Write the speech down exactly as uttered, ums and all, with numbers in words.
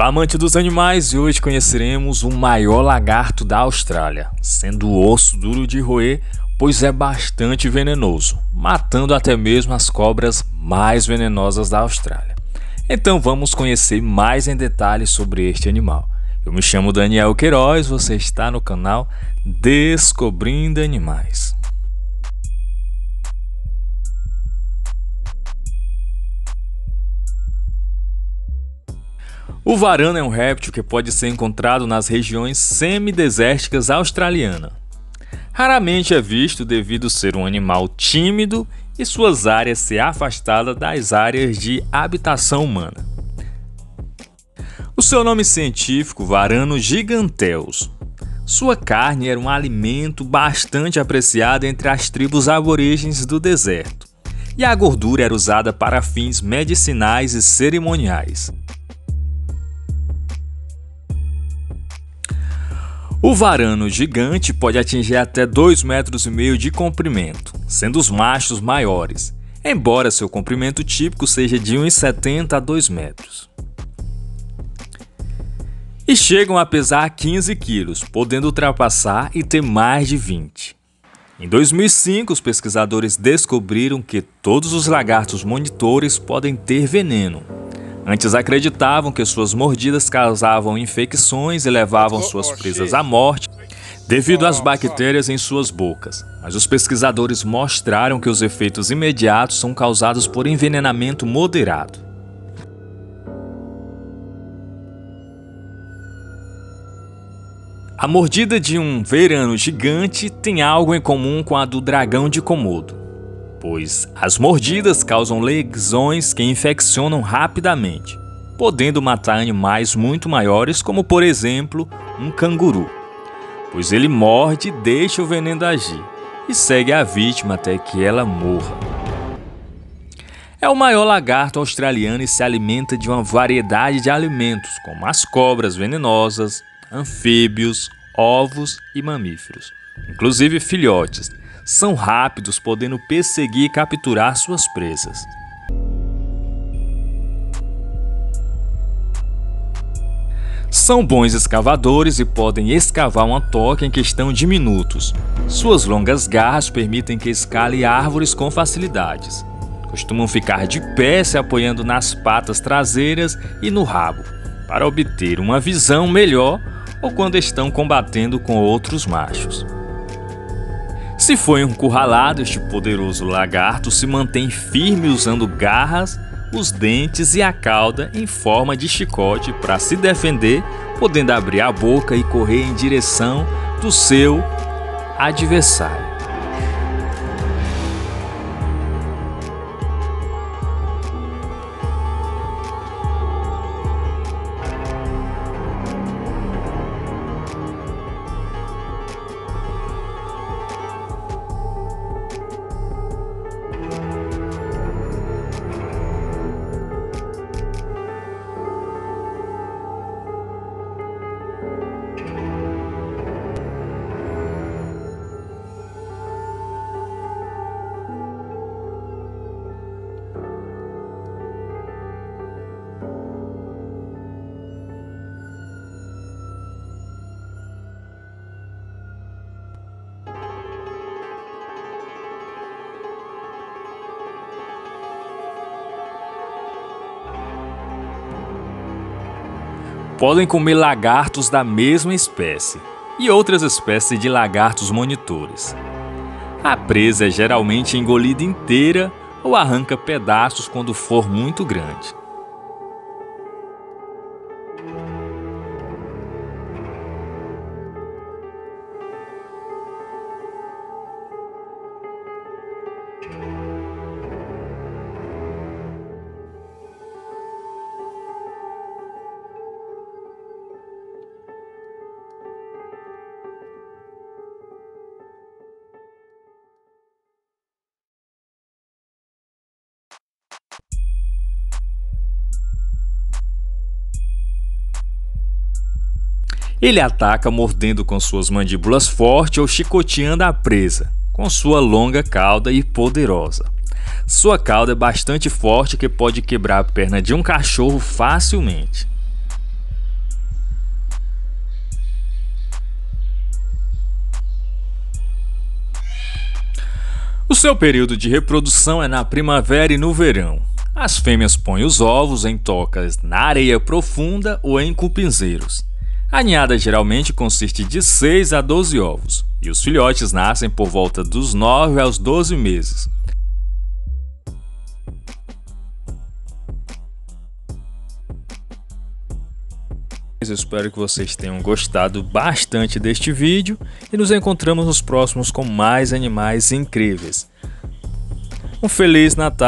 Olá, amante dos animais, e hoje conheceremos o maior lagarto da Austrália, sendo o osso duro de roer, pois é bastante venenoso, matando até mesmo as cobras mais venenosas da Austrália. Então vamos conhecer mais em detalhes sobre este animal. Eu me chamo Daniel Queiroz, você está no canal Descobrindo Animais. O varano é um réptil que pode ser encontrado nas regiões semidesérticas australianas. Raramente é visto devido ser um animal tímido e suas áreas se afastadas das áreas de habitação humana. O seu nome científico, Varano giganteus. Sua carne era um alimento bastante apreciado entre as tribos aborígenes do deserto, e a gordura era usada para fins medicinais e cerimoniais. O varano gigante pode atingir até dois metros e meio de comprimento, sendo os machos maiores, embora seu comprimento típico seja de um metro e setenta a dois metros. E chegam a pesar quinze quilos, podendo ultrapassar e ter mais de vinte. Em dois mil e cinco, os pesquisadores descobriram que todos os lagartos monitores podem ter veneno. Antes acreditavam que suas mordidas causavam infecções e levavam suas presas à morte devido às bactérias em suas bocas, mas os pesquisadores mostraram que os efeitos imediatos são causados por envenenamento moderado. A mordida de um varano gigante tem algo em comum com a do dragão de Komodo, pois as mordidas causam lesões que infeccionam rapidamente, podendo matar animais muito maiores, como por exemplo um canguru, pois ele morde e deixa o veneno agir, e segue a vítima até que ela morra. É o maior lagarto australiano e se alimenta de uma variedade de alimentos, como as cobras venenosas, anfíbios, ovos e mamíferos, inclusive filhotes. São rápidos, podendo perseguir e capturar suas presas. São bons escavadores e podem escavar uma toca em questão de minutos. Suas longas garras permitem que escale árvores com facilidades. Costumam ficar de pé se apoiando nas patas traseiras e no rabo, para obter uma visão melhor ou quando estão combatendo com outros machos. Se foi encurralado, este poderoso lagarto se mantém firme usando garras, os dentes e a cauda em forma de chicote para se defender, podendo abrir a boca e correr em direção do seu adversário. Podem comer lagartos da mesma espécie e outras espécies de lagartos monitores. A presa é geralmente engolida inteira ou arranca pedaços quando for muito grande. Ele ataca mordendo com suas mandíbulas fortes ou chicoteando a presa, com sua longa cauda e poderosa. Sua cauda é bastante forte que pode quebrar a perna de um cachorro facilmente. O seu período de reprodução é na primavera e no verão. As fêmeas põem os ovos em tocas na areia profunda ou em cupinzeiros. A ninhada geralmente consiste de seis a doze ovos, e os filhotes nascem por volta dos nove aos doze meses. Eu espero que vocês tenham gostado bastante deste vídeo e nos encontramos nos próximos com mais animais incríveis. Um feliz Natal!